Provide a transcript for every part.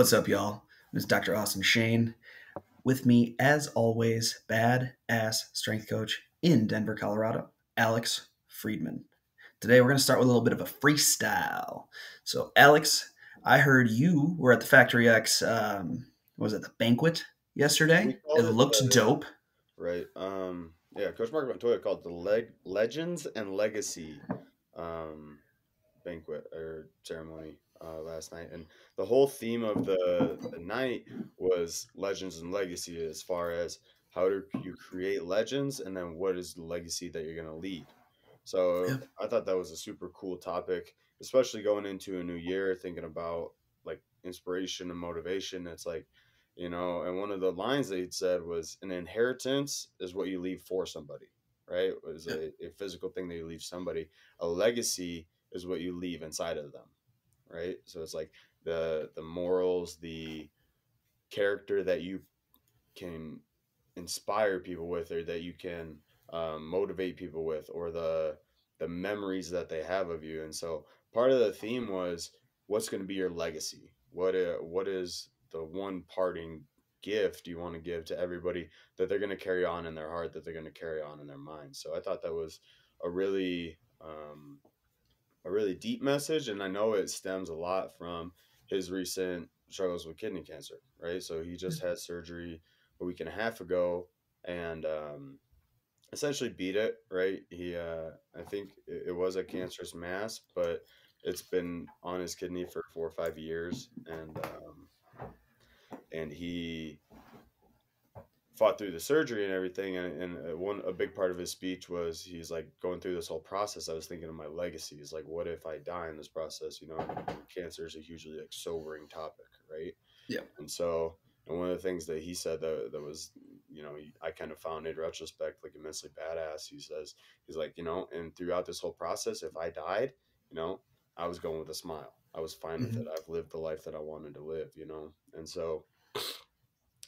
What's up, y'all? This is Dr. Austin Shane. With me, as always, badass strength coach in Denver, Colorado, Alex Friedman. Today, we're going to start with a little bit of a freestyle. So, Alex, I heard you were at the Factory X, was it the banquet yesterday? It looked dope. Right. Yeah, Coach Mark Montoya called the Legends and Legacy banquet or ceremony last night, and the whole theme of the night was legends and legacy, as far as how do you create legends and then what is the legacy that you're going to lead. So yeah, I thought that was a super cool topic, especially going into a new year, thinking about like inspiration and motivation. It's like, you know, and one of the lines they said was an inheritance is what you leave for somebody, right? It was a physical thing that you leave somebody. A legacy is what you leave inside of them. Right. So it's like the morals, the character that you can inspire people with, or that you can motivate people with, or the memories that they have of you. And so part of the theme was, what's going to be your legacy? What is the one parting gift you want to give to everybody that they're going to carry on in their heart, that they're going to carry on in their mind? So I thought that was a really deep message, and I know it stems a lot from his recent struggles with kidney cancer, right? So he just had surgery a week and a half ago, and essentially beat it, right? He I think it was a cancerous mass, but it's been on his kidney for 4 or 5 years, and he fought through the surgery and everything, and a big part of his speech was, he's like, going through this whole process, I was thinking of my legacy. It's like, what if I die in this process? You know, cancer is a hugely like sobering topic, right? Yeah. And so, and one of the things that he said that was, you know, I kind of found in retrospect like immensely badass. He says, he's like, you know, and throughout this whole process, if I died, you know, I was going with a smile. I was fine with it. I've lived the life that I wanted to live, you know? And so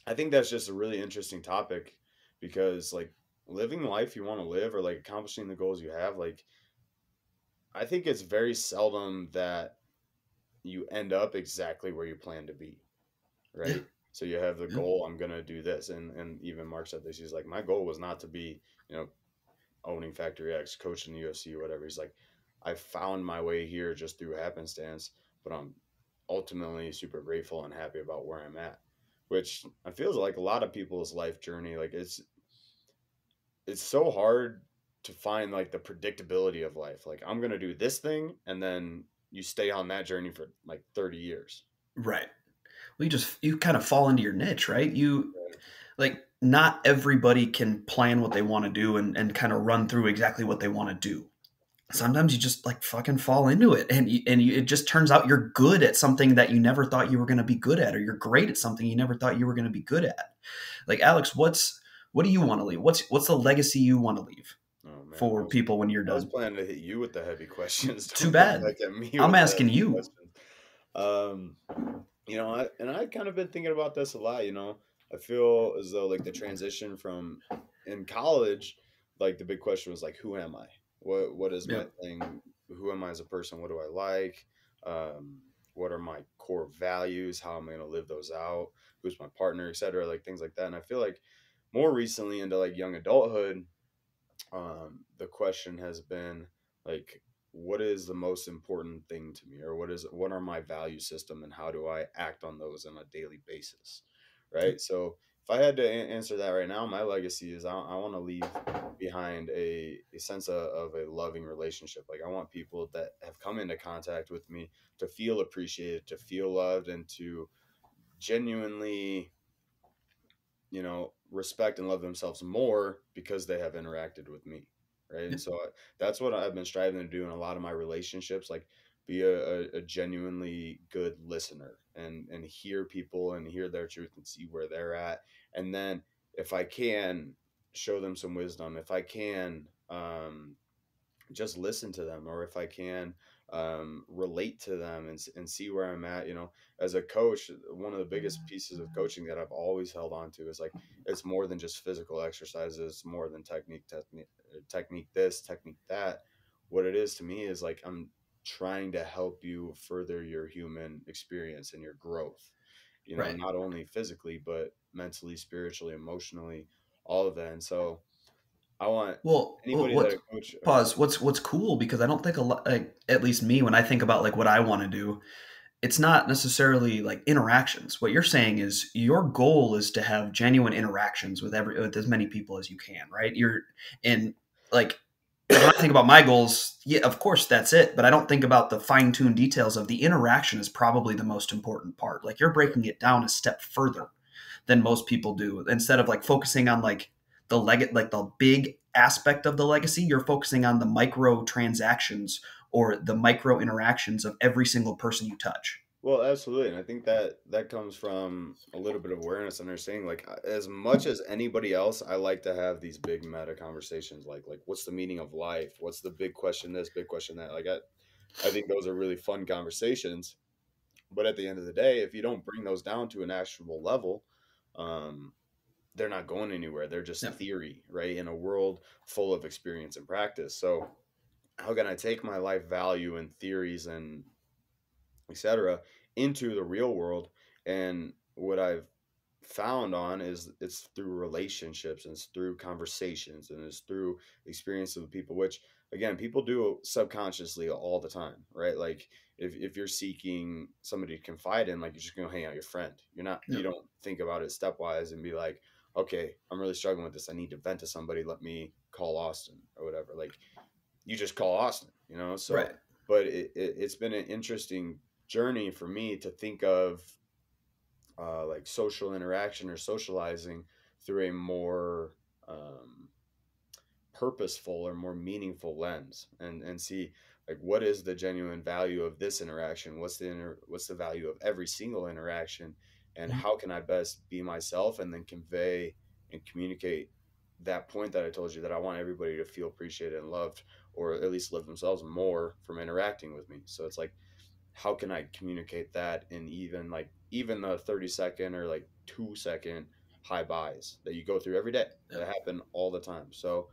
I think that's just a really interesting topic, because like living life you want to live, or like accomplishing the goals you have, like I think it's very seldom that you end up exactly where you plan to be, right? Yeah. So you have the goal, I'm going to do this. And even Mark said this, he's like, my goal was not to be, you know, owning Factory X, coaching the UFC, whatever. He's like, I found my way here just through happenstance, but I'm ultimately super grateful and happy about where I'm at. Which I feel like a lot of people's life journey, like it's so hard to find like the predictability of life. Like, I'm going to do this thing, and then you stay on that journey for like 30 years. Right. Well, you kind of fall into your niche, right? Like not everybody can plan what they want to do and kind of run through exactly what they want to do. Sometimes you just like fucking fall into it, and it just turns out you're good at something that you never thought you were going to be good at, or you're great at something you never thought you were going to be good at. Like, Alex, what do you want to leave? What's the legacy you want to leave for people when you're done? I was planning to hit you with the heavy questions. Too bad. I'm asking you. You know, I've kind of been thinking about this a lot. You know, I feel as though like the transition from in college, like the big question was like, who am I? What is my thing? Who am I as a person? What do I like? What are my core values? How am I going to live those out? Who's my partner, et cetera, like things like that. And I feel like more recently into like young adulthood, the question has been like, what is the most important thing to me? Or what are my value system, and how do I act on those on a daily basis? Right. So if I had to answer that right now, my legacy is I want to leave behind a sense of a loving relationship. Like, I want people that have come into contact with me to feel appreciated, to feel loved, and to genuinely, you know, respect and love themselves more because they have interacted with me. Right. And so that's what I've been striving to do in a lot of my relationships, like be a genuinely good listener and hear people and hear their truth and see where they're at. And then if I can show them some wisdom, if I can just listen to them, or if I can relate to them and see where I'm at, you know, as a coach, one of the biggest pieces of coaching that I've always held on to is like, it's more than just physical exercises, more than technique, this technique, that. What it is to me is like, I'm trying to help you further your human experience and your growth. you know, right. Not only physically, but mentally, spiritually, emotionally, all of that. And so I want anybody that a coach. Pause. What's cool, because I don't think a lot, like, at least me, when I think about like what I want to do, it's not necessarily like interactions. What you're saying is your goal is to have genuine interactions with as many people as you can, right? When I think about my goals, yeah, of course, that's it. But I don't think about the fine-tuned details of the interaction is probably the most important part. Like, you're breaking it down a step further than most people do. Instead of like focusing on like the big aspect of the legacy, you're focusing on the micro transactions or the micro interactions of every single person you touch. Well, absolutely. And I think that comes from a little bit of awareness, understanding, like, as much as anybody else, I like to have these big meta conversations, like what's the meaning of life? What's the big question this, big question that? Like, I think those are really fun conversations. But at the end of the day, if you don't bring those down to an actionable level, they're not going anywhere. They're just theory, right? In a world full of experience and practice. So how can I take my life value and theories and etc. into the real world? And what I've found on is it's through relationships, and it's through conversations, and it's through experience with people, which again, people do subconsciously all the time, right? Like if you're seeking somebody to confide in, like, you're just going to hang out your friend. You're not, you don't think about it stepwise and be like, okay, I'm really struggling with this. I need to vent to somebody. Let me call Austin or whatever. Like, you just call Austin, you know? So, right. But it's been an interesting journey for me to think of like social interaction or socializing through a more purposeful or more meaningful lens, and see like, what is the genuine value of this interaction? What's the value of every single interaction, and how can I best be myself and then convey and communicate that point that I told you, that I want everybody to feel appreciated and loved, or at least love themselves more from interacting with me. So it's like, how can I communicate that in even the 30-second or like 2-second high buys that you go through every day, that happen all the time. So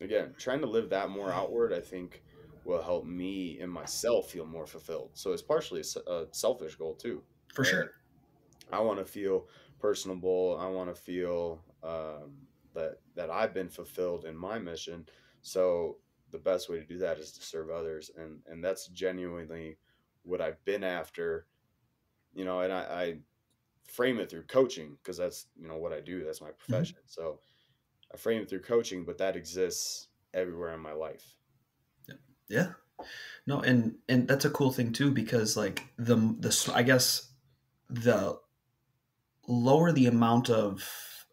again, trying to live that more outward, I think, will help me and myself feel more fulfilled. So it's partially a selfish goal too. For sure. I want to feel personable. I want to feel that I've been fulfilled in my mission. So the best way to do that is to serve others. And that's genuinely what I've been after, you know, and I frame it through coaching, because that's, you know, what I do. That's my profession. Mm-hmm. So I frame it through coaching, but that exists everywhere in my life. Yeah. No. And that's a cool thing too, because like I guess the lower the amount of,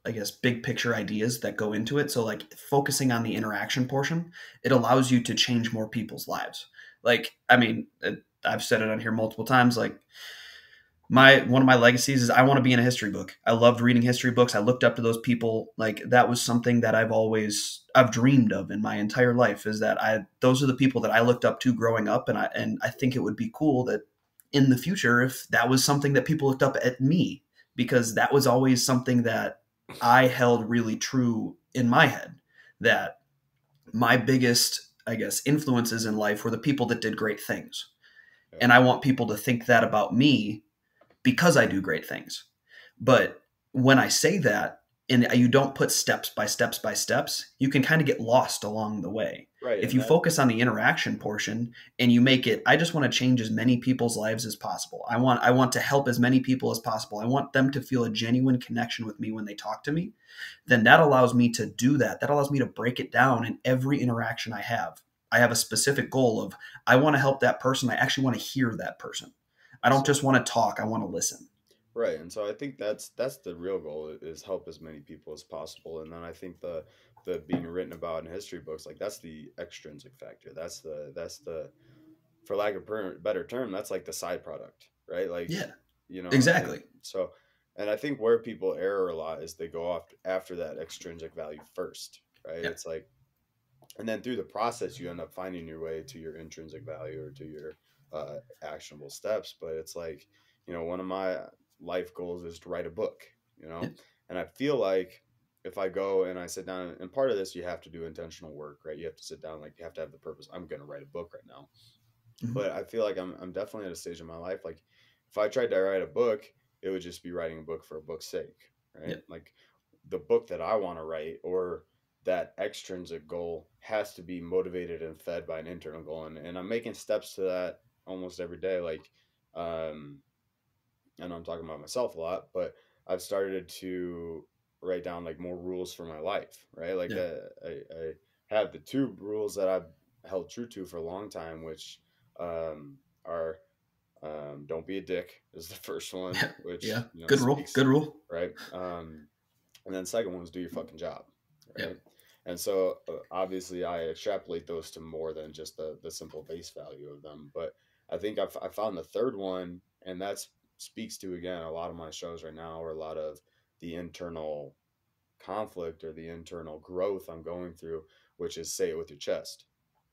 I guess, big picture ideas that go into it. So like focusing on the interaction portion, it allows you to change more people's lives. Like, I mean, I've said it on here multiple times. Like one of my legacies is I want to be in a history book. I loved reading history books. I looked up to those people. Like, that was something that I've dreamed of in my entire life, is that those are the people that I looked up to growing up. And I think it would be cool that in the future, if that was something that people looked up at me, because that was always something that I held really true in my head, that my biggest, I guess, influences in life were the people that did great things. Yeah. And I want people to think that about me, because I do great things. But when I say that, and you don't put steps by steps by steps, you can kind of get lost along the way. Right, if you focus on the interaction portion and you make it, I just want to change as many people's lives as possible. I want to help as many people as possible. I want them to feel a genuine connection with me when they talk to me. Then that allows me to do that. That allows me to break it down in every interaction I have. I have a specific goal of, I want to help that person. I actually want to hear that person. I don't just want to talk. I want to listen. Right. And so I think that's the real goal, is help as many people as possible. And then I think the being written about in history books, like, that's the extrinsic factor. That's the, for lack of a better term, that's like the side product, right? Like, yeah, you know, exactly. And I think where people err a lot is they go off after that extrinsic value first, right? Yeah. It's like, and then through the process, you end up finding your way to your intrinsic value, or to your actionable steps. But it's like, you know, one of my life goals is to write a book, you know? And I feel like if I go and I sit down, and part of this, you have to do intentional work, right? You have to sit down, like, you have to have the purpose. I'm going to write a book right now. Mm-hmm. But I feel like I'm definitely at a stage in my life, like, If I tried to write a book, it would just be writing a book for a book's sake, right? Yeah. Like the book that I want to write or that extrinsic goal has to be motivated and fed by an internal goal. And I'm making steps to that almost every day. Like, I know I'm talking about myself a lot, but I've started to write down like more rules for my life, right? Like yeah. I have the two rules that I've held true to for a long time, which are don't be a dick is the first one, which yeah, you know, good rule, right? And then the second one is do your fucking job, right? Yeah. And so obviously I extrapolate those to more than just the simple base value of them, but I think I found the third one, and that speaks to again a lot of my shows right now, or a lot of the internal conflict or the internal growth I'm going through, which is say it with your chest.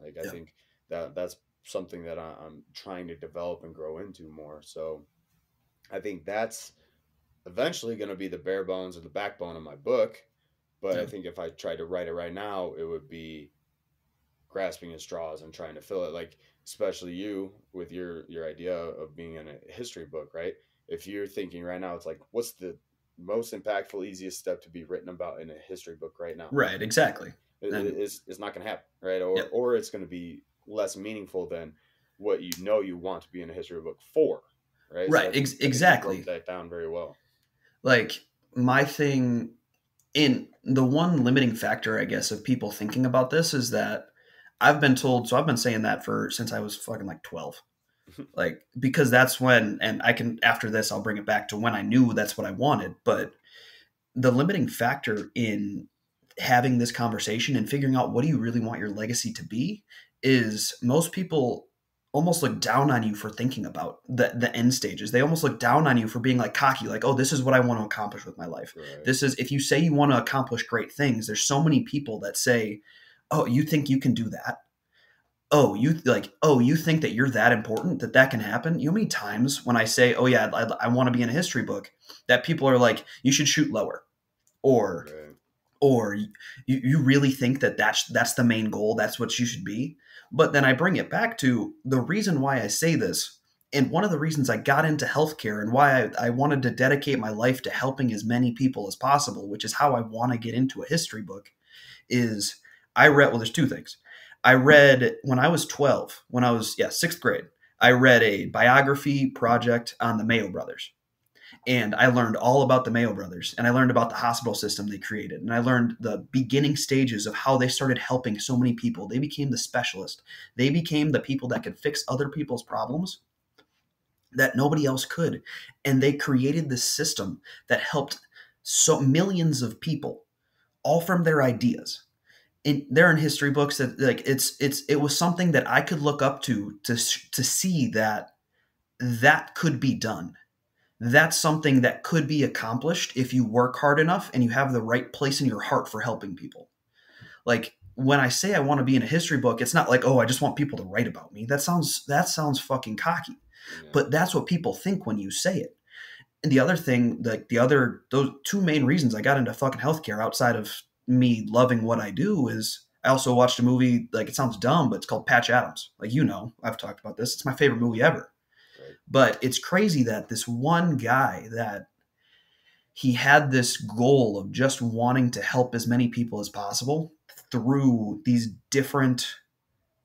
Like, I think that's something that I'm trying to develop and grow into more. So I think that's eventually going to be the bare bones or the backbone of my book. But I think if I tried to write it right now, it would be grasping at straws and trying to fill it. Like, especially you with your idea of being in a history book, right? If you're thinking right now, it's like, what's the most impactful, easiest step to be written about in a history book right now? Right, exactly. It's not going to happen, right? Or it's going to be less meaningful than what you know you want to be in a history book for, right? Right, so exactly. You broke that down very well. Like, my thing in the one limiting factor, I guess, of people thinking about this is that I've been told, so I've been saying that since I was fucking like 12. Like, because that's when, and I can, after this, I'll bring it back to when I knew that's what I wanted. But the limiting factor in having this conversation and figuring out what do you really want your legacy to be is most people almost look down on you for thinking about the end stages. They almost look down on you for being like cocky, like, oh, this is what I want to accomplish with my life. Right. This is, if you say you want to accomplish great things, there's so many people that say, oh, you think you can do that? Oh, you think that you're that important that can happen? You know how many times when I say, oh yeah, I want to be in a history book, that people are like, you should shoot lower, or you really think that's the main goal. That's what you should be. But then I bring it back to the reason why I say this. And one of the reasons I got into healthcare and why I wanted to dedicate my life to helping as many people as possible, which is how I want to get into a history book, is I read, well, there's two things. I read when I was 12, when I was sixth grade, I read a biography project on the Mayo brothers. And I learned all about the Mayo brothers, and I learned about the hospital system they created. And I learned the beginning stages of how they started helping so many people. They became the specialist. They became the people that could fix other people's problems that nobody else could. And they created this system that helped so millions of people, all from their ideas. And they're in history books that like it was something that I could look up to see that could be done. That's something that could be accomplished if you work hard enough and you have the right place in your heart for helping people. Like when I say I want to be in a history book, it's not like, oh, I just want people to write about me. That sounds fucking cocky, yeah. But that's what people think when you say it. And the other thing, like those two main reasons I got into fucking healthcare outside of me loving what I do is I also watched a movie, like it sounds dumb, but it's called Patch Adams. Like, you know, I've talked about this. It's my favorite movie ever. But it's crazy that this one guy, that he had this goal of just wanting to help as many people as possible through these different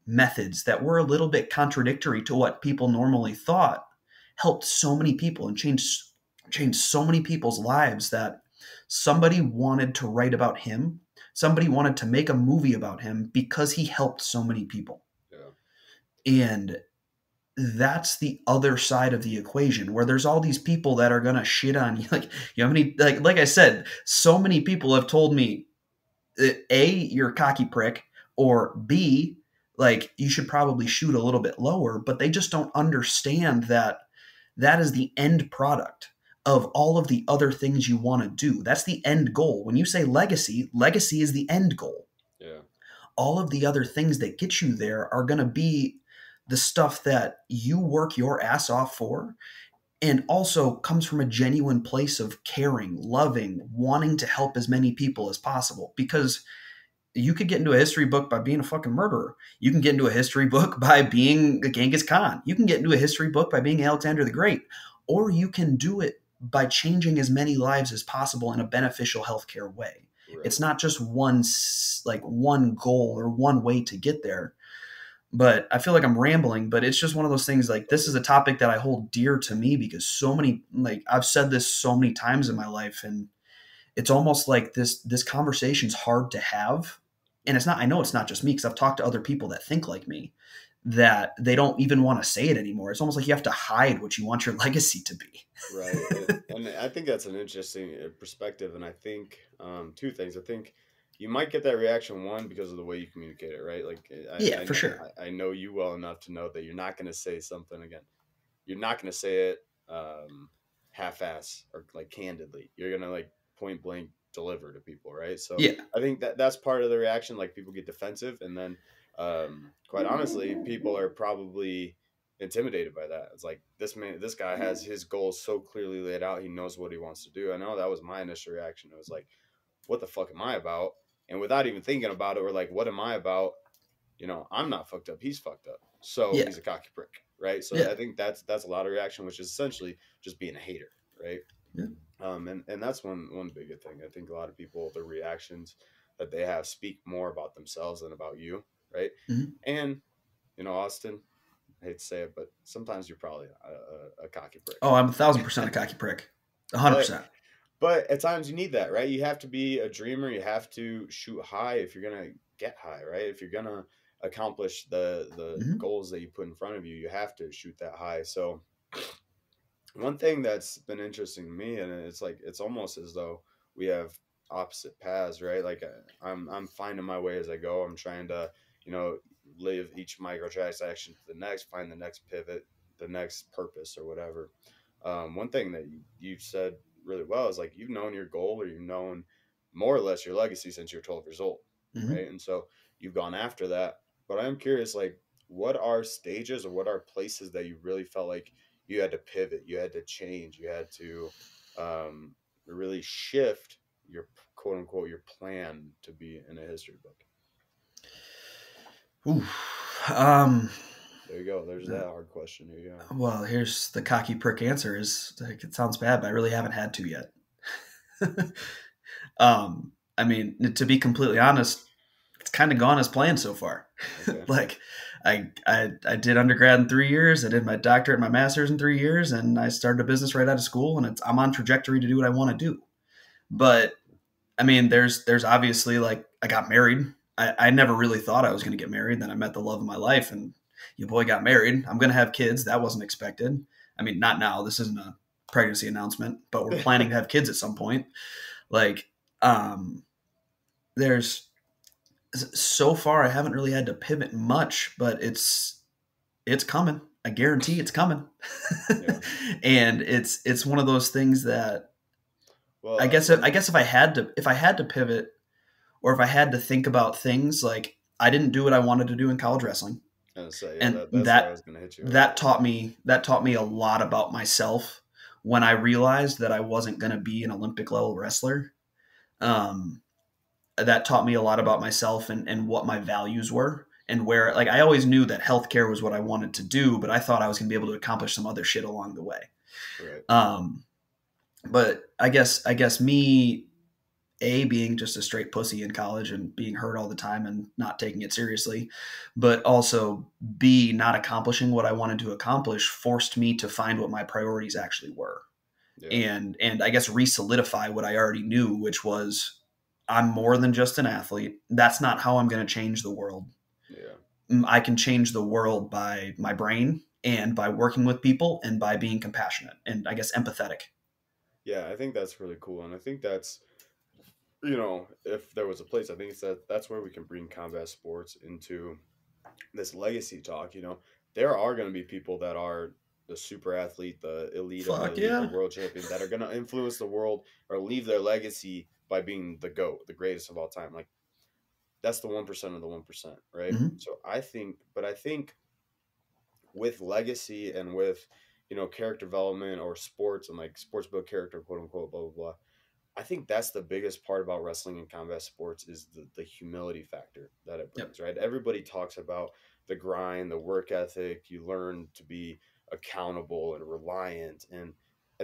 methods that were a little bit contradictory to what people normally thought, helped so many people and changed so many people's lives that somebody wanted to write about him. Somebody wanted to make a movie about him because he helped so many people. Yeah. And that's the other side of the equation where there's all these people that are going to shit on you. Like, you know, like I said, so many people have told me, A, you're a cocky prick, or B, like you should probably shoot a little bit lower, but they just don't understand that is the end product of all of the other things you want to do. That's the end goal. When you say legacy is the end goal. Yeah. All of the other things that get you there are going to be the stuff that you work your ass off for, and also comes from a genuine place of caring, loving, wanting to help as many people as possible. Because you could get into a history book by being a fucking murderer. You can get into a history book by being a Genghis Khan. You can get into a history book by being Alexander the Great. or you can do it by changing as many lives as possible in a beneficial healthcare way. Right. It's not just one goal or one way to get there. But I feel like I'm rambling, but it's just one of those things, like, this is a topic that I hold dear to me because so many, like, I've said this so many times in my life, and it's almost like this conversation's hard to have. And it's not, I know it's not just me, because I've talked to other people that think like me, that they don't even want to say it anymore. It's almost like you have to hide what you want your legacy to be. Right. And I think that's an interesting perspective. And I think two things. I think you might get that reaction, one, because of the way you communicate it, right? Like, I know, for sure. I know you well enough to know that you're not going to say something again. You're not going to say it half-ass or, like, candidly. You're going to, like, point blank deliver to people, right? So yeah. I think that's part of the reaction. Like, people get defensive, and then quite honestly, people are probably intimidated by that. It's like, this guy has his goals so clearly laid out. He knows what he wants to do. I know that was my initial reaction. It was like, what the fuck am I about? And without even thinking about it, we're like, what am I about? You know, I'm not fucked up. He's fucked up. So yeah. He's a cocky prick, right? So yeah. I think that's a lot of reaction, which is essentially just being a hater, right? Yeah. And that's one bigger thing. I think a lot of people, the reactions that they have speak more about themselves than about you, right? Mm-hmm. And, you know, Austin, I hate to say it, but sometimes you're probably a cocky prick. Oh, I'm 1,000% a cocky prick. 100%. But at times you need that, right? You have to be a dreamer. You have to shoot high if you're going to get high, right? If you're going to accomplish the mm-hmm. goals that you put in front of you, you have to shoot that high. So one thing that's been interesting to me, and it's like, it's almost as though we have opposite paths, right? Like I'm finding my way as I go. I'm trying to, you know, live each microtransaction to the next, find the next pivot, the next purpose or whatever. One thing that you said really well is, like, you've known your goal, or you've known more or less your legacy since you're 12 years old, mm-hmm. right? And so you've gone after that. But I'm curious, like, what are stages or what are places that you really felt like you had to pivot, you had to change, you had to really shift your quote unquote your plan to be in a history book? Ooh, there you go. There's that hard question. Here you go. Well, here's the cocky prick answer is, like, it sounds bad, but I really haven't had to yet. I mean, to be completely honest, it's kind of gone as planned so far. Okay. Like I did undergrad in 3 years. I did my doctorate and my master's in 3 years, and I started a business right out of school, and I'm on trajectory to do what I want to do. But I mean, there's obviously, like, I got married. I never really thought I was going to get married. Then I met the love of my life, and your boy got married. I'm going to have kids. That wasn't expected. I mean, not now. This isn't a pregnancy announcement, but we're planning to have kids at some point. Like, there's so far, I haven't really had to pivot much, but it's coming. I guarantee it's coming. Yeah. And it's one of those things that, well, I guess if I had to pivot, or if I had to think about things, like, I didn't do what I wanted to do in college wrestling. So, yeah, and that taught me a lot about myself when I realized that I wasn't going to be an Olympic level wrestler. That taught me a lot about myself and what my values were, and where, like, I always knew that healthcare was what I wanted to do, but I thought I was going to be able to accomplish some other shit along the way. Right. But I guess me, being just a straight pussy in college and being hurt all the time and not taking it seriously, but also B, not accomplishing what I wanted to accomplish, forced me to find what my priorities actually were. Yeah. And I guess re-solidify what I already knew, which was, I'm more than just an athlete. That's not how I'm going to change the world. Yeah. I can change the world by my brain, and by working with people, and by being compassionate and, I guess, empathetic. Yeah. I think that's really cool. And I think that's, you know, if there was a place, I think it's that's where we can bring combat sports into this legacy talk. You know, there are going to be people that are the super athlete, the elite, the world champion, that are going to influence the world or leave their legacy by being the GOAT, the greatest of all time. Like, that's the 1% of the 1%, right? Mm-hmm. So I think with legacy and with, you know, character development or sports and, like, sports build character, quote unquote, blah, blah, blah. I think that's the biggest part about wrestling and combat sports is the humility factor that it brings, yep. right? Everybody talks about the grind, the work ethic. You learn to be accountable and reliant. And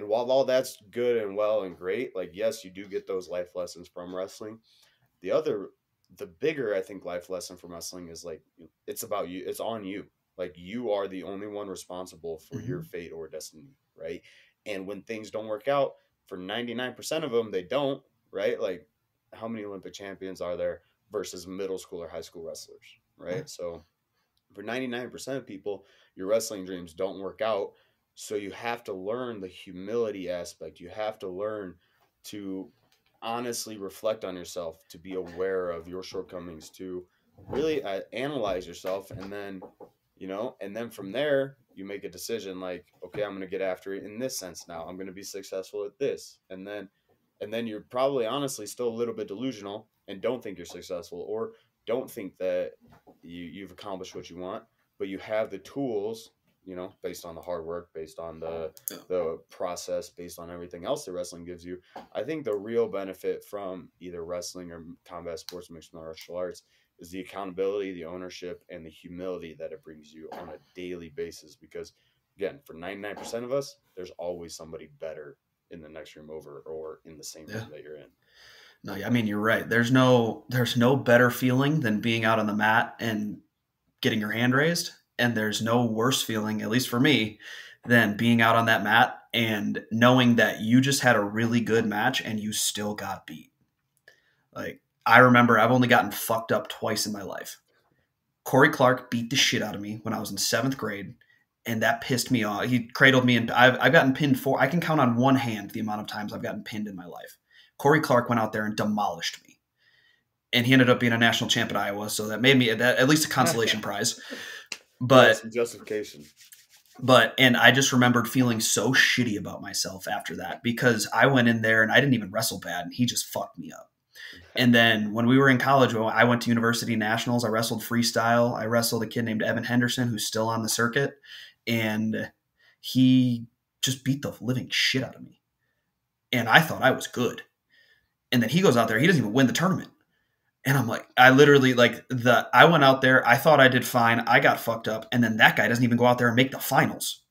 while all that's good and well and great, like, yes, you do get those life lessons from wrestling. The bigger, I think, life lesson from wrestling is, like, it's about you. It's on you. Like, you are the only one responsible for your fate or destiny. Right. And when things don't work out, for 99% of them, they don't. Right. Like, how many Olympic champions are there versus middle school or high school wrestlers? Right. So for 99% of people, your wrestling dreams don't work out. So you have to learn the humility aspect. You have to learn to honestly reflect on yourself, to be aware of your shortcomings, to really analyze yourself. And then, you know, and then from there, you make a decision like, okay, I'm going to get after it in this sense now. I'm going to be successful at this. And then you're probably honestly still a little bit delusional and don't think you're successful, or don't think that you've accomplished what you want, but you have the tools, you know, based on the hard work, based on the process, based on everything else that wrestling gives you. I think the real benefit from either wrestling or combat sports, mixed martial arts, is the accountability, the ownership, and the humility that it brings you on a daily basis. Because, again, for 99% of us, there's always somebody better in the next room over, or in the same room that you're in. No, I mean, you're right. There's no better feeling than being out on the mat and getting your hand raised. And there's no worse feeling, at least for me, than being out on that mat and knowing that you just had a really good match and you still got beat. Like, I remember I've only gotten fucked up twice in my life. Corey Clark beat the shit out of me when I was in 7th grade, and that pissed me off. He cradled me, and I've gotten pinned I can count on one hand the amount of times I've gotten pinned in my life. Corey Clark went out there and demolished me, and he ended up being a national champ at Iowa. So that made me at least a consolation prize. But some justification. And I just remembered feeling so shitty about myself after that, because I went in there and I didn't even wrestle bad, and he just fucked me up. And then when we were in college, I went to university nationals. I wrestled freestyle. I wrestled a kid named Evan Henderson, who's still on the circuit, and he just beat the living shit out of me. And I thought I was good. And then he goes out there, he doesn't even win the tournament. And I'm like, I went out there, I thought I did fine, I got fucked up, and then that guy doesn't even go out there and make the finals.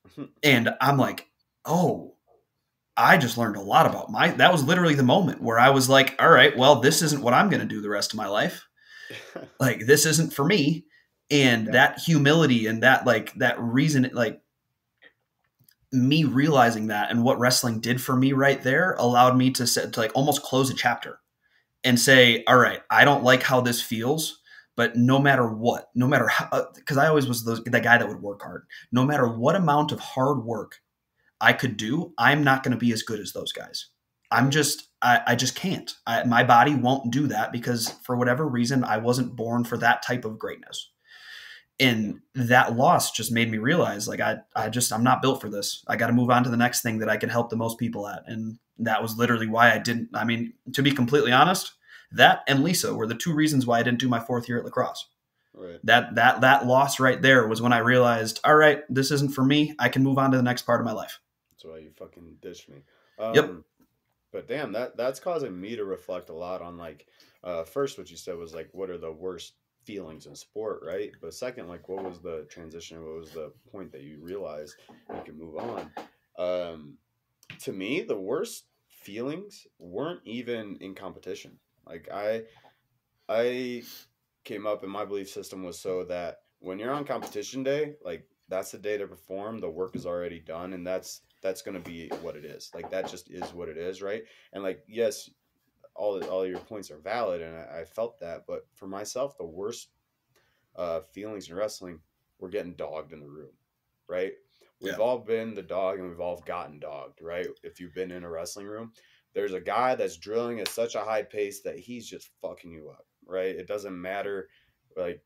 And I'm like, oh, I just learned a lot about that was literally the moment where I was like, all right, well, this isn't what I'm going to do the rest of my life. Like, this isn't for me. And that humility and that reason, like, me realizing that and what wrestling did for me right there allowed me to like almost close a chapter. And say, all right, I don't like how this feels, but no matter what, no matter how, because I always was that guy that would work hard. No matter what amount of hard work I could do, I'm not going to be as good as those guys. I just can't. My body won't do that, because for whatever reason, I wasn't born for that type of greatness. And that loss just made me realize, like, I'm not built for this. I got to move on to the next thing that I can help the most people at. And that was literally why to be completely honest, that and Lisa were the two reasons why I didn't do my 4th year at lacrosse. Right. That loss right there was when I realized, all right, this isn't for me. I can move on to the next part of my life. That's why you fucking ditched me. Yep. But damn, that's causing me to reflect a lot on, like, first, what you said was, like, what are the worst feelings in sport, right? But second, like, what was the transition? What was the point that you realized you could move on? To me, the worst feelings weren't even in competition. Like, I came up, and my belief system was so that when you're on competition day, like, that's the day to perform. The work is already done, and that's going to be what it is. Like, that just is what it is, right? And, like, yes, all your points are valid, and I felt that. But for myself, the worst feelings in wrestling were getting dogged in the room, right? We've all been the dog, and we've all gotten dogged, right? If you've been in a wrestling room, there's a guy that's drilling at such a high pace that he's just fucking you up, right? It doesn't matter, like,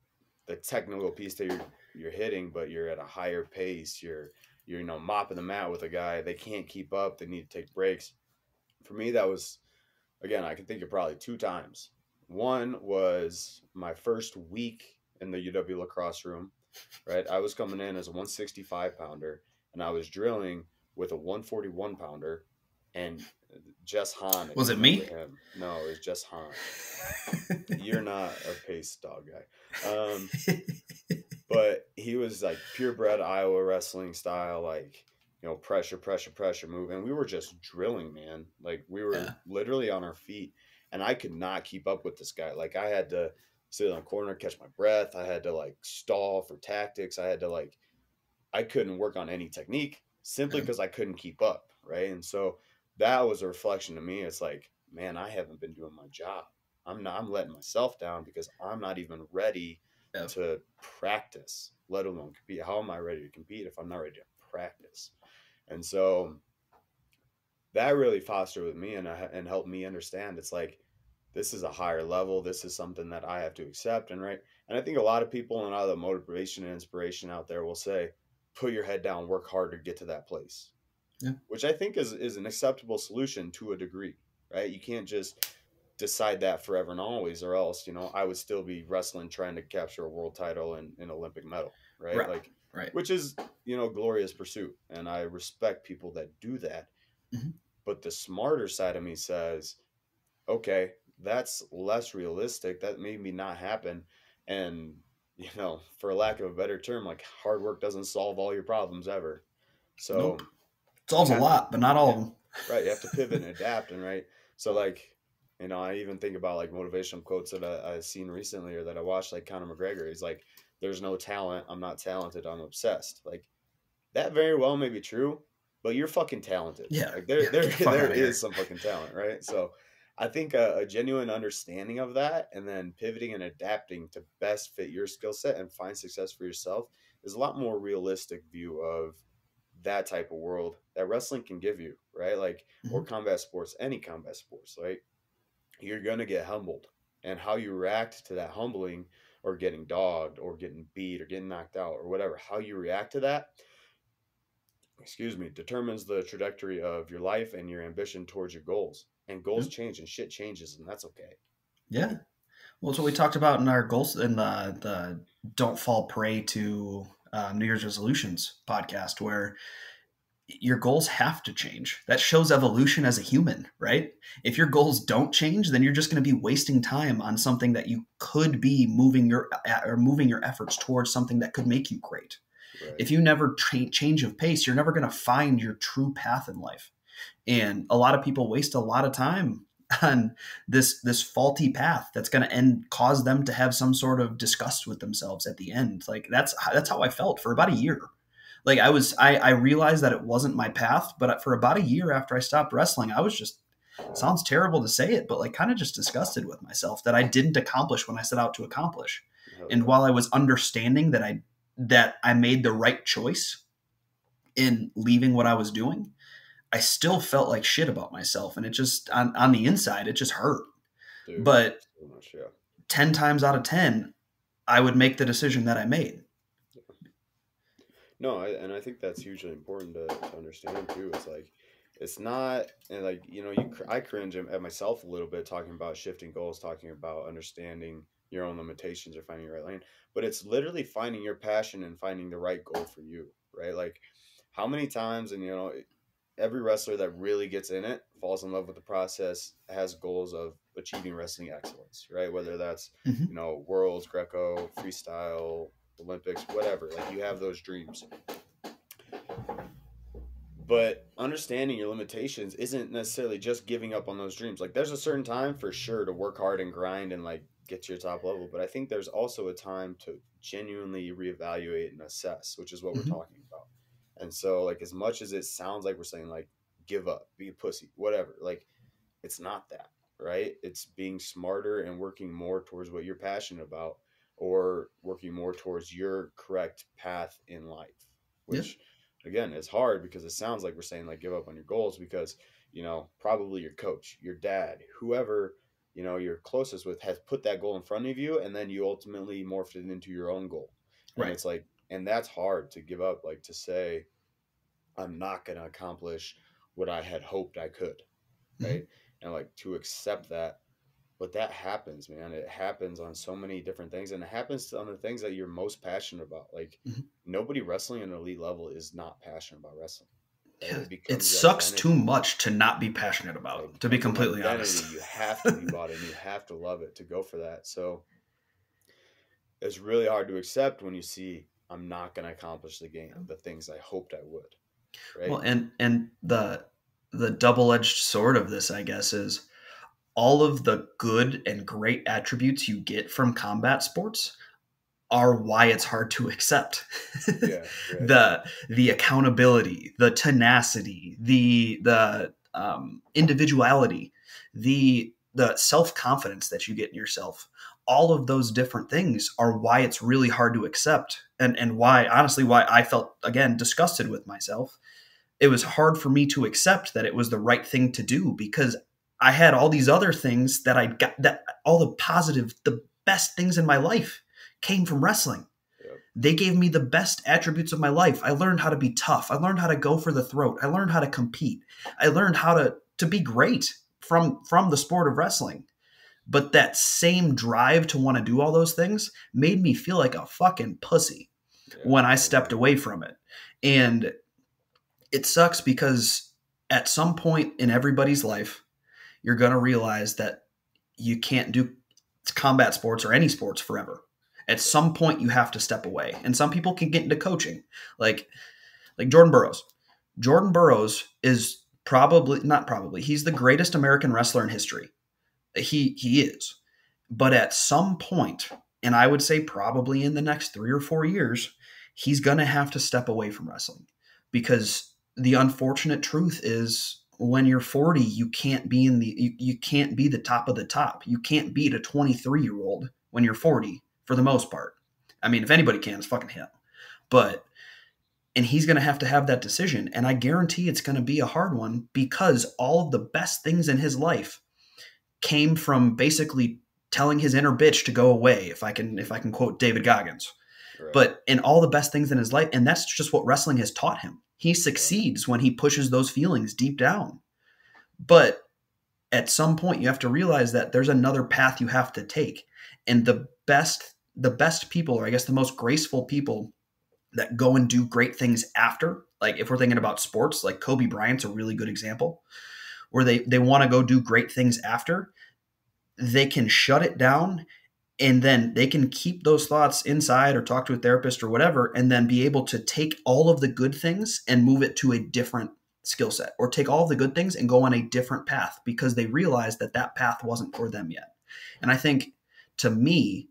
the technical piece that you're hitting, but you're at a higher pace. You're you know, mopping the mat with a guy. They can't keep up. They need to take breaks. For me, that was, again, I can think of probably 2 times. One was my first week in the UW lacrosse room. Right, I was coming in as a 165 pounder, and I was drilling with a 141 pounder, and Jess Hahn. Was it me? No, it was Jess Hahn. You're not a pace dog guy. But he was like purebred Iowa wrestling style, like, you know, pressure move. And we were just drilling, man. Like, we were literally on our feet, and I could not keep up with this guy. Like, I had to sit on a corner, catch my breath. I had to like stall for tactics. I had to like, I couldn't work on any technique simply because I couldn't keep up. Right. And so that was a reflection to me. It's like, man, I haven't been doing my job. I'm letting myself down because I'm not even ready to practice, let alone compete. How am I ready to compete if I'm not ready to practice? And so that really fostered with me and helped me understand, it's like, this is a higher level. This is something that I have to accept. And right. And I think a lot of people and a lot of the motivation and inspiration out there will say, put your head down, work harder, get to that place. Yeah. Which I think is an acceptable solution to a degree, right? You can't just decide that forever and always, or else, you know, I would still be wrestling, trying to capture a world title and an Olympic medal, right? Like, which is, you know, glorious pursuit. And I respect people that do that. Mm-hmm. But the smarter side of me says, okay, that's less realistic. That may not happen. And, you know, for lack of a better term, like, hard work doesn't solve all your problems ever. So it solves a lot, but not all of them. Right. You have to pivot and adapt. And right. So like, you know, I even think about like motivational quotes that I've seen recently, or that I watched, like Conor McGregor. He's like, there's no talent. I'm not talented. I'm obsessed. Like, that very well may be true, but you're fucking talented. Yeah. Like, there is some fucking talent. Right. So I think a genuine understanding of that, and then pivoting and adapting to best fit your skill set and find success for yourself, is a lot more realistic view of that type of world that wrestling can give you, right? Like, or combat sports, any combat sports, right? You're going to get humbled, and how you react to that humbling, or getting dogged, or getting beat, or getting knocked out, or whatever, how you react to that, determines the trajectory of your life and your ambition towards your goals. And goals change, and shit changes, and that's okay. Yeah. Well, it's what we talked about in our goals, in the Don't Fall Prey to New Year's Resolutions podcast, where your goals have to change. That shows evolution as a human, right? If your goals don't change, then you're just going to be wasting time on something that you could be moving your efforts towards something that could make you great. Right. If you never change of pace, you're never going to find your true path in life. And a lot of people waste a lot of time on this faulty path that's going to cause them to have some sort of disgust with themselves at the end. Like, that's how I felt for about a year. Like, I realized that it wasn't my path, but for about a year after I stopped wrestling, I was just, sounds terrible to say it, but like, kind of just disgusted with myself that I didn't accomplish when I set out to accomplish. And while I was understanding that I made the right choice in leaving what I was doing, I still felt like shit about myself, and it just on the inside, it just hurt. Dude, but so much, 10 times out of 10, I would make the decision that I made. No, and I think that's hugely important to understand too. It's like, it's not, and like, you know, I cringe at myself a little bit talking about shifting goals, talking about understanding your own limitations or finding your right lane, but it's literally finding your passion and finding the right goal for you, right? Like, how many times, and you know, every wrestler that really gets in it falls in love with the process, has goals of achieving wrestling excellence, right? Whether that's, you know, worlds, Greco, freestyle, Olympics, whatever, like, you have those dreams. But understanding your limitations isn't necessarily just giving up on those dreams. Like, there's a certain time for sure to work hard and grind and like get to your top level. But I think there's also a time to genuinely reevaluate and assess, which is what we're talking about. And so, like, as much as it sounds like we're saying, like, give up, be a pussy, whatever, like, it's not that, right? It's being smarter and working more towards what you're passionate about, or working more towards your correct path in life, which, again, is hard because it sounds like we're saying, like, give up on your goals because, you know, probably your coach, your dad, whoever, you know, you're closest with has put that goal in front of you, and then you ultimately morphed it into your own goal. And it's like, and that's hard to give up, like, to say, I'm not going to accomplish what I had hoped I could, right? And like, to accept that, but that happens, man. It happens on so many different things, and it happens on the things that you're most passionate about. Like, nobody wrestling at an elite level is not passionate about wrestling. Right? It sucks too much to not be passionate about it, to be completely honest. You have to be bought in, you have to love it to go for that. So it's really hard to accept when you see I'm not going to accomplish the game, the things I hoped I would. Right? Well, and the double-edged sword of this, I guess, is all of the good and great attributes you get from combat sports are why it's hard to accept. Yeah, right. The accountability, the tenacity, the individuality, the self-confidence that you get in yourself. All of those different things are why it's really hard to accept, and why, honestly, why I felt, again, disgusted with myself. It was hard for me to accept that it was the right thing to do, because I had all these other things that I got, that all the positive, the best things in my life came from wrestling. Yep. They gave me the best attributes of my life. I learned how to be tough. I learned how to go for the throat. I learned how to compete. I learned how to be great from the sport of wrestling. But that same drive to want to do all those things made me feel like a fucking pussy when I stepped away from it. And it sucks, because at some point in everybody's life, you're going to realize that you can't do combat sports or any sports forever. At some point, you have to step away. And some people can get into coaching, like Jordan Burroughs. Jordan Burroughs is probably, not probably, he's the greatest American wrestler in history. He is. But at some point, and I would say probably in the next 3 or 4 years, he's going to have to step away from wrestling, because the unfortunate truth is, when you're 40, you can't be in the, you can't be the top of the top. You can't beat a 23-year-old when you're 40 for the most part. I mean, if anybody can, it's fucking him. But, and he's going to have that decision. And I guarantee it's going to be a hard one, because all of the best things in his life came from basically telling his inner bitch to go away. If I can quote David Goggins, right. But in all the best things in his life. And that's just what wrestling has taught him. He succeeds when he pushes those feelings deep down. But at some point, you have to realize that there's another path you have to take. And the best people, or I guess the most graceful people that go and do great things after, like if we're thinking about sports, like Kobe Bryant's a really good example, where they want to go do great things after, they can shut it down. And then they can keep those thoughts inside, or talk to a therapist or whatever, and then be able to take all of the good things and move it to a different skill set, or take all of the good things and go on a different path, because they realized that that path wasn't for them yet. And I think, to me,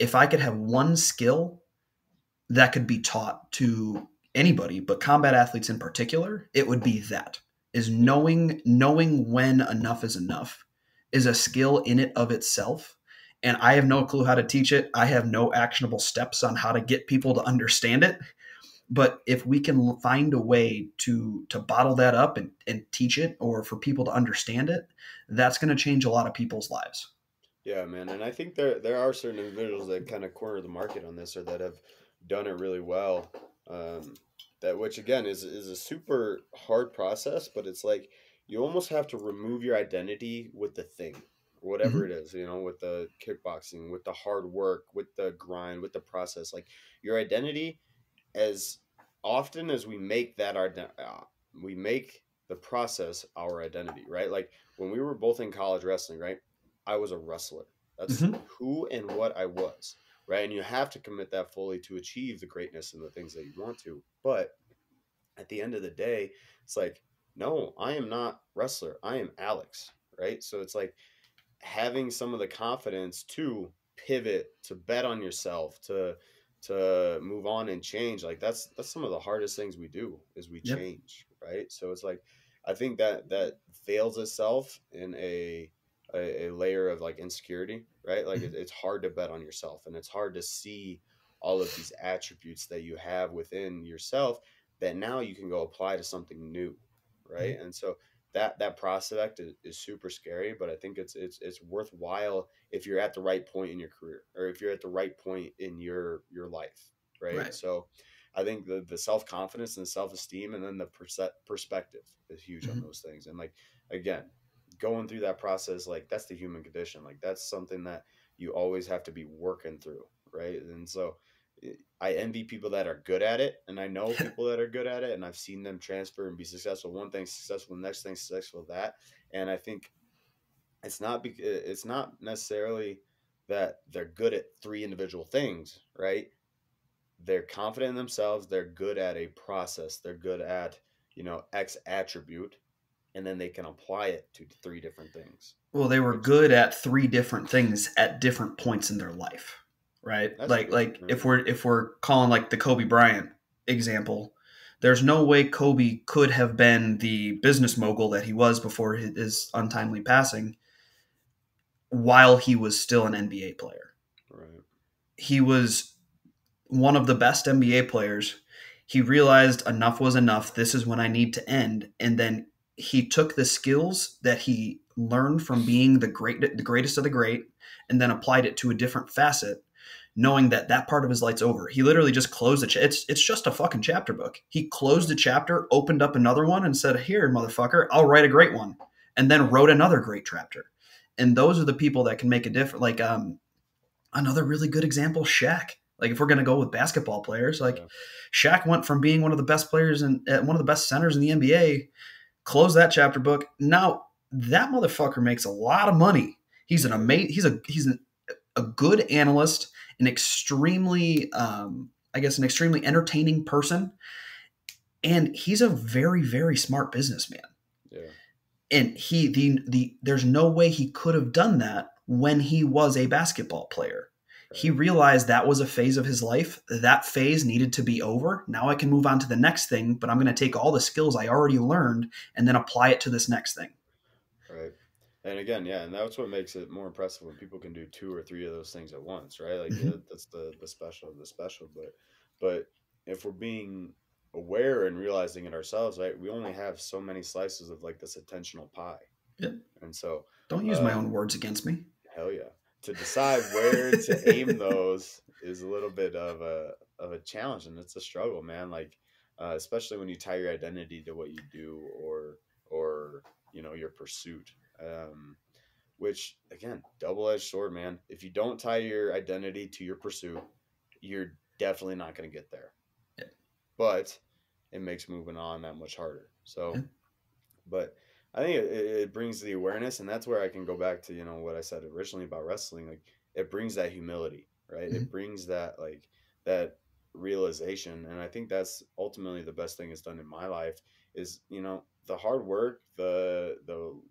if I could have one skill that could be taught to anybody, but combat athletes in particular, it would be that, is knowing when enough is enough is a skill in it of itself. And I have no clue how to teach it. I have no actionable steps on how to get people to understand it. But if we can find a way to bottle that up and teach it, or for people to understand it, that's going to change a lot of people's lives. Yeah, man. And I think there are certain individuals that kind of corner the market on this, or that have done it really well. That, which again is a super hard process, but it's like you almost have to remove your identity with the thing. Whatever it is, you know, with the kickboxing, with the hard work, with the grind, with the process, like your identity, as often as we make that we make the process our identity, right? Like when we were both in college wrestling, right? I was a wrestler. That's who and what I was, right? And you have to commit that fully to achieve the greatness and the things that you want to. But at the end of the day, it's like, no, I am not wrestler. I am Alex, right? So it's like, having some of the confidence to pivot, to bet on yourself, to move on and change. Like that's some of the hardest things we do, is we change. Right. So it's like, I think that veils itself in a layer of like insecurity, right? Like it's hard to bet on yourself, and it's hard to see all of these attributes that you have within yourself that now you can go apply to something new. Right. And so that prospect is super scary, but I think it's worthwhile if you're at the right point in your career, or if you're at the right point in your life, right? So I think the self-confidence and self-esteem, and then the perspective is huge on those things. And like, again, going through that process, like that's the human condition. Like that's something that you always have to be working through, right? And so I envy people that are good at it, and I know people that are good at it, and I've seen them transfer and be successful. One thing successful, the next thing successful, that. And I think it's not necessarily that they're good at three individual things, right? They're confident in themselves. They're good at a process. They're good at, you know, X attribute, and then they can apply it to three different things. Well, they were good at three different things at different points in their life, right? That's like right. if we're calling like the Kobe Bryant example, there's no way Kobe could have been the business mogul that he was before his untimely passing while he was still an NBA player. Right. He was one of the best NBA players. He realized enough was enough. This is when I need to end. And then he took the skills that he learned from being the greatest of the great, and then applied it to a different facet, knowing that that part of his life's over. He literally just closed the it's just a fucking chapter book. He closed the chapter, opened up another one, and said, here, motherfucker, I'll write a great one. And then wrote another great chapter. And those are the people that can make a difference. Like another really good example, Shaq. Like if we're going to go with basketball players, like Shaq went from being one of the best players and one of the best centers in the NBA, closed that chapter book. Now that motherfucker makes a lot of money. He's an amazing, he's a good analyst, an extremely, an extremely entertaining person. And he's a very, very smart businessman. Yeah. And there's no way he could have done that when he was a basketball player. Right. He realized that was a phase of his life. That phase needed to be over. Now I can move on to the next thing, but I'm going to take all the skills I already learned and then apply it to this next thing. Right. And again, yeah, and that's what makes it more impressive when people can do two or three of those things at once, right? Like that's the special of the special. But if we're being aware and realizing it ourselves, right, we only have so many slices of like this attentional pie. Yeah. And so don't use my own words against me. Hell yeah. To decide where to aim those is a little bit of a challenge, and it's a struggle, man. Like especially when you tie your identity to what you do or you know, your pursuit. Which again, double-edged sword, man. If you don't tie your identity to your pursuit, you're definitely not going to get there. Yeah. But it makes moving on that much harder. So, yeah. But I think it brings the awareness, and that's where I can go back to, you know, what I said originally about wrestling. Like it brings that humility, right? Mm-hmm. It brings that, like that realization. And I think that's ultimately the best thing that's done in my life is, you know, the hard work, the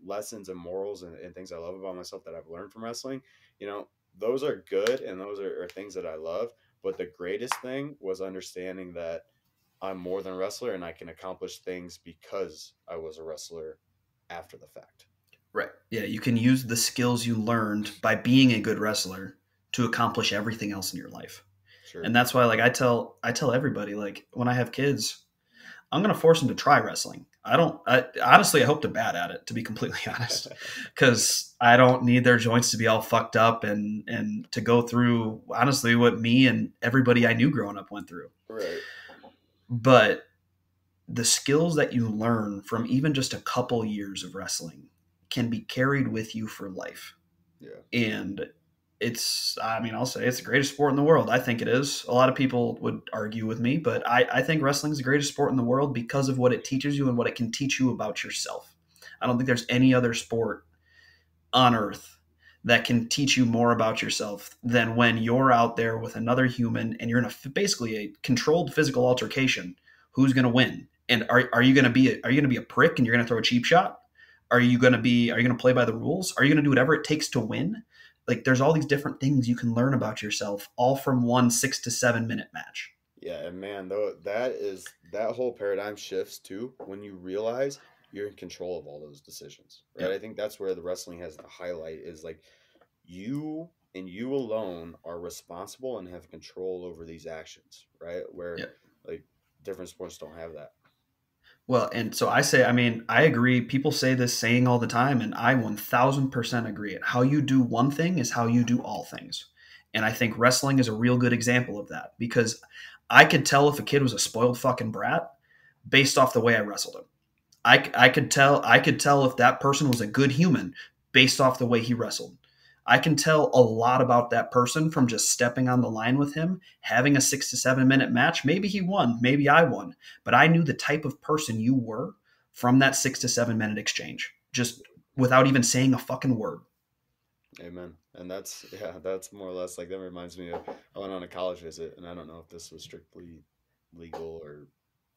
lessons and morals and things I love about myself that I've learned from wrestling, you know, those are good. And those are things that I love. But the greatest thing was understanding that I'm more than a wrestler and I can accomplish things because I was a wrestler after the fact. Right. Yeah. You can use the skills you learned by being a good wrestler to accomplish everything else in your life. Sure. And that's why, like, I tell everybody, like when I have kids, I'm going to force them to try wrestling. Honestly, I hope they're bad at it, to be completely honest, because I don't need their joints to be all fucked up and to go through, honestly, what me and everybody I knew growing up went through. Right. But the skills that you learn from even just a couple years of wrestling can be carried with you for life. Yeah. And I'll say it's the greatest sport in the world. I think it is. A lot of people would argue with me, but I think wrestling is the greatest sport in the world because of what it teaches you and what it can teach you about yourself. I don't think there's any other sport on earth that can teach you more about yourself than when you're out there with another human and you're in basically a controlled physical altercation. Who's going to win? And are you going to be a prick and you're going to throw a cheap shot? Are you going to play by the rules? Are you going to do whatever it takes to win? Like there's all these different things you can learn about yourself, all from 1 6- to 7-minute match. Yeah, and man, though, that whole paradigm shifts too when you realize you're in control of all those decisions, right? Yeah. I think that's where the wrestling has the highlight is like you and you alone are responsible and have control over these actions, right? Where like different sports don't have that. Well, and so I agree. People say this saying all the time, and I 1000% agree it. How you do one thing is how you do all things. And I think wrestling is a real good example of that because I could tell if a kid was a spoiled fucking brat based off the way I wrestled him. I could tell if that person was a good human based off the way he wrestled. I can tell a lot about that person from just stepping on the line with him, having a 6- to 7-minute match. Maybe he won, maybe I won, but I knew the type of person you were from that 6- to 7-minute exchange, just without even saying a fucking word. Amen. And that's, yeah, that's more or less like, that reminds me of, I went on a college visit, and I don't know if this was strictly legal or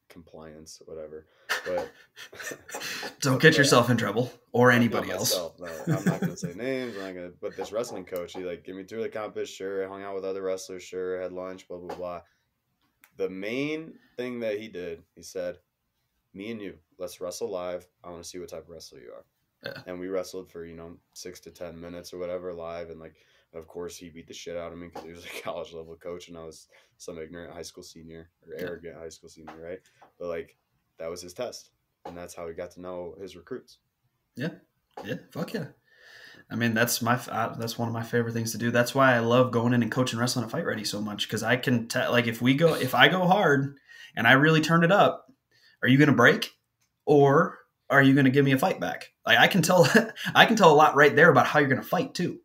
compliance or whatever, but don't get yourself in trouble or anybody else. No, I'm not going to say names. I'm not going to, but this wrestling coach, he like, get me through the campus. Sure. I hung out with other wrestlers. Sure. I had lunch, blah, blah, blah. The main thing that he did, he said, me and you, let's wrestle live. I want to see what type of wrestler you are. Yeah. And we wrestled for, you know, 6 to 10 minutes or whatever live. And like, of course, he beat the shit out of me because he was a college level coach and I was some ignorant high school senior or arrogant high school senior, right? But like, that was his test. And that's how he got to know his recruits. Yeah. Yeah. Fuck yeah. I mean, that's one of my favorite things to do. That's why I love going in and coaching wrestling and Fight Ready so much, because I can tell, like, if I go hard and I really turn it up, are you going to break or are you going to give me a fight back? Like, I can tell a lot right there about how you're going to fight too.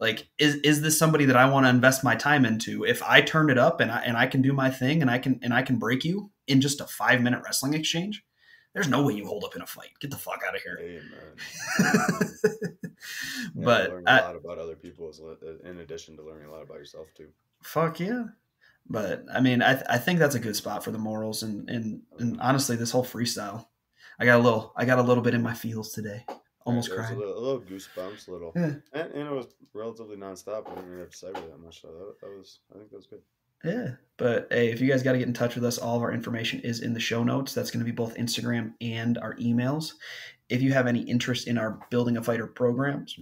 Like, is this somebody that I want to invest my time into? If I turn it up and I can do my thing and I can break you in just a 5-minute wrestling exchange, there's no way you hold up in a fight. Get the fuck out of here. Amen. But learn a lot about other people in addition to learning a lot about yourself too. Fuck yeah. But I mean, I think that's a good spot for the morals and honestly, this whole freestyle. I got a little bit in my feels today. Almost crying. A little goosebumps, yeah. And it was relatively nonstop. I didn't really have to say that much. So I think that was good. Yeah. But hey, if you guys got to get in touch with us, all of our information is in the show notes. That's going to be both Instagram and our emails. If you have any interest in our Building a Fighter programs,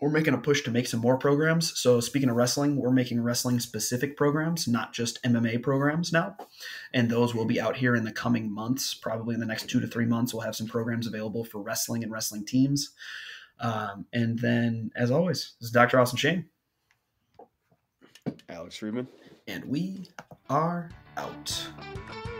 we're making a push to make some more programs. So speaking of wrestling, we're making wrestling specific programs, not just MMA programs now. And those will be out here in the coming months. Probably in the next 2 to 3 months, we'll have some programs available for wrestling and wrestling teams. And then as always, this is Dr. Austin Shane. Alex Friedman. And we are out.